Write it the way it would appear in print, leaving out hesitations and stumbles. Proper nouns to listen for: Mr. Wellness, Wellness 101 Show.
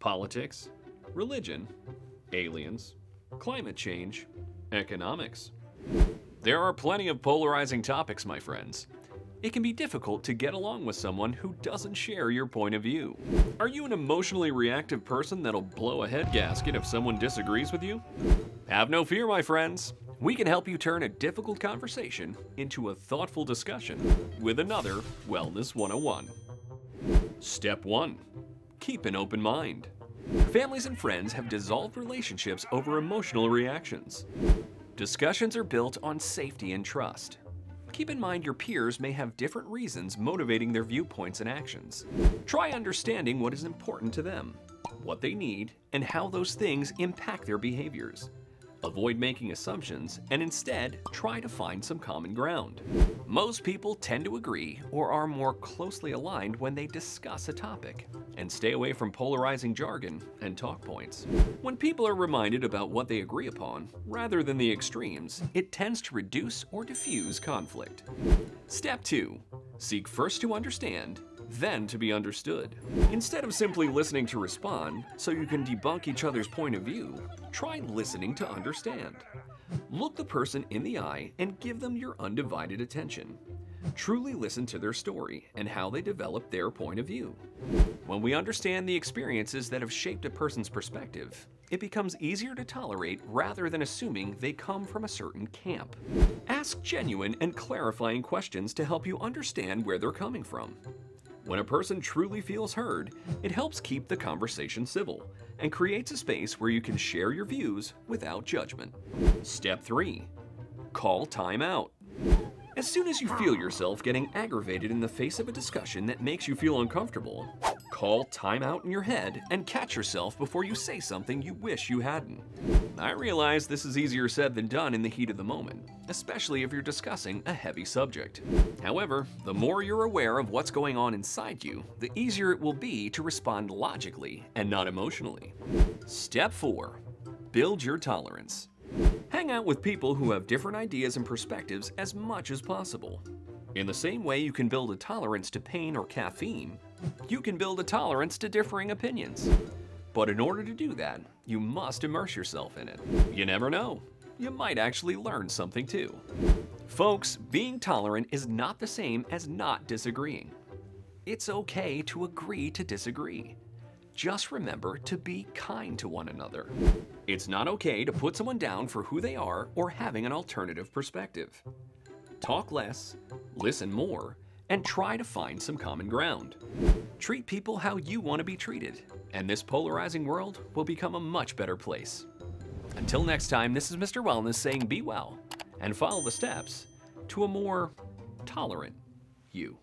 politics, religion, aliens, climate change, economics. There are plenty of polarizing topics, my friends. It can be difficult to get along with someone who doesn't share your point of view. Are you an emotionally reactive person that'll blow a head gasket if someone disagrees with you? Have no fear, my friends. We can help you turn a difficult conversation into a thoughtful discussion with another Wellness 101. Step 1. Keep an open mind. Families and friends have dissolved relationships over emotional reactions. Discussions are built on safety and trust. Keep in mind your peers may have different reasons motivating their viewpoints and actions. Try understanding what is important to them, what they need, and how those things impact their behaviors. Avoid making assumptions and instead try to find some common ground. Most people tend to agree or are more closely aligned when they discuss a topic, and stay away from polarizing jargon and talk points. When people are reminded about what they agree upon rather than the extremes, it tends to reduce or diffuse conflict. Step 2. Seek first to understand, then to be understood. Instead of simply listening to respond so you can debunk each other's point of view, try listening to understand. Look the person in the eye and give them your undivided attention. Truly listen to their story and how they developed their point of view. When we understand the experiences that have shaped a person's perspective, it becomes easier to tolerate rather than assuming they come from a certain camp. Ask genuine and clarifying questions to help you understand where they're coming from. When a person truly feels heard, it helps keep the conversation civil and creates a space where you can share your views without judgment. Step 3. Call time out. As soon as you feel yourself getting aggravated in the face of a discussion that makes you feel uncomfortable, call time out in your head and catch yourself before you say something you wish you hadn't. I realize this is easier said than done in the heat of the moment, especially if you're discussing a heavy subject. However, the more you're aware of what's going on inside you, the easier it will be to respond logically and not emotionally. Step 4. Build your tolerance. Hang out with people who have different ideas and perspectives as much as possible. In the same way you can build a tolerance to pain or caffeine, you can build a tolerance to differing opinions. But in order to do that, you must immerse yourself in it. You never know, you might actually learn something too. Folks, being tolerant is not the same as not disagreeing. It's okay to agree to disagree. Just remember to be kind to one another. It's not okay to put someone down for who they are or having an alternative perspective. Talk less, listen more, and try to find some common ground. Treat people how you want to be treated, and this polarizing world will become a much better place. Until next time, this is Mr. Wellness saying be well and follow the steps to a more tolerant you.